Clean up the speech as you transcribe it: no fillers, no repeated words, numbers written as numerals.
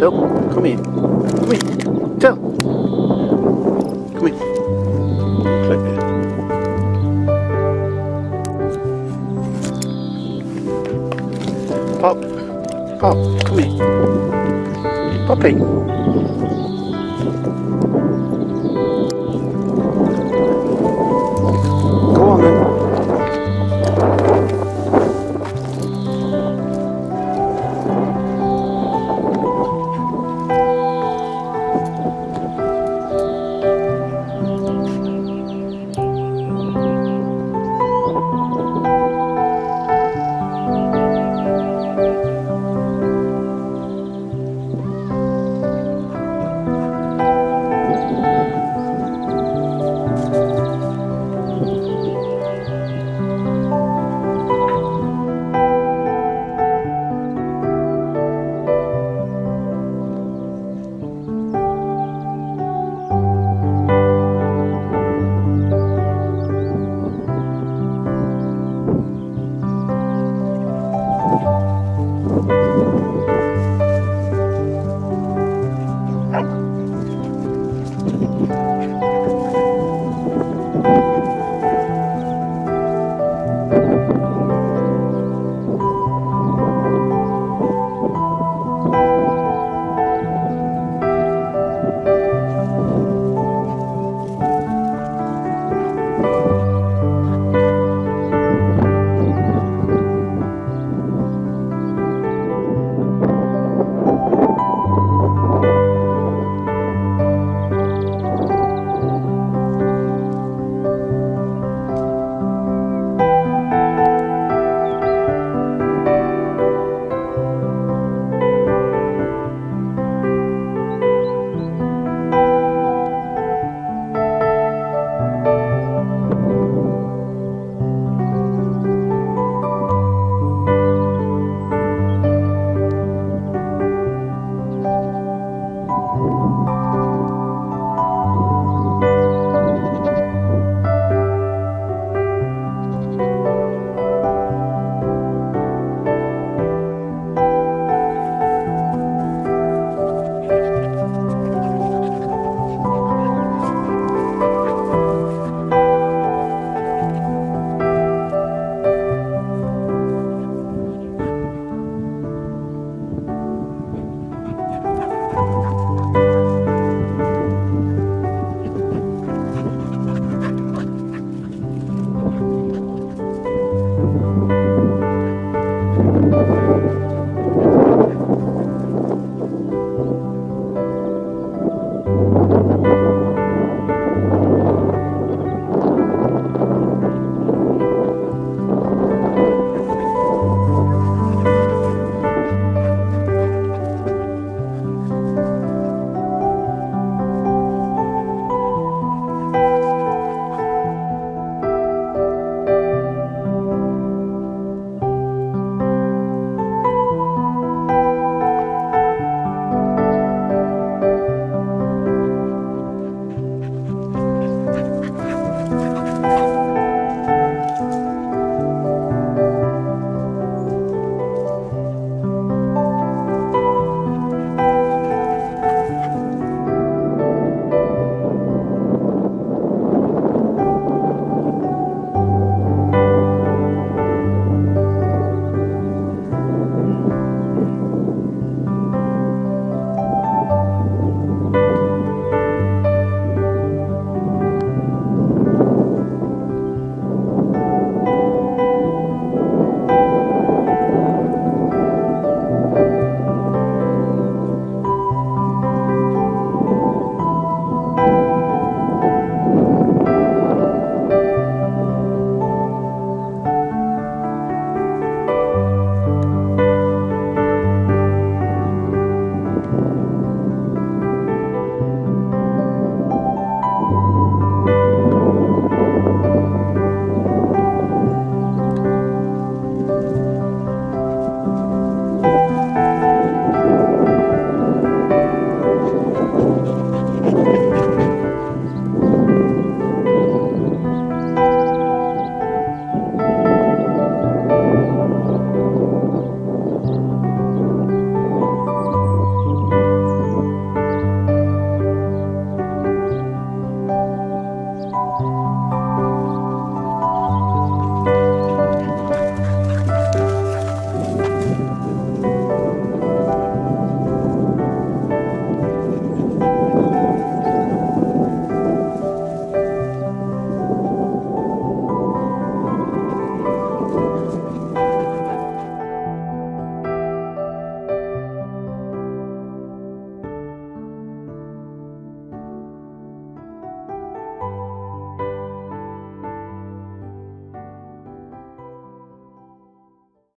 Toe. Come here. Come here. Toe. Come here. Click there. Pop. Pop. Come here. Poppy.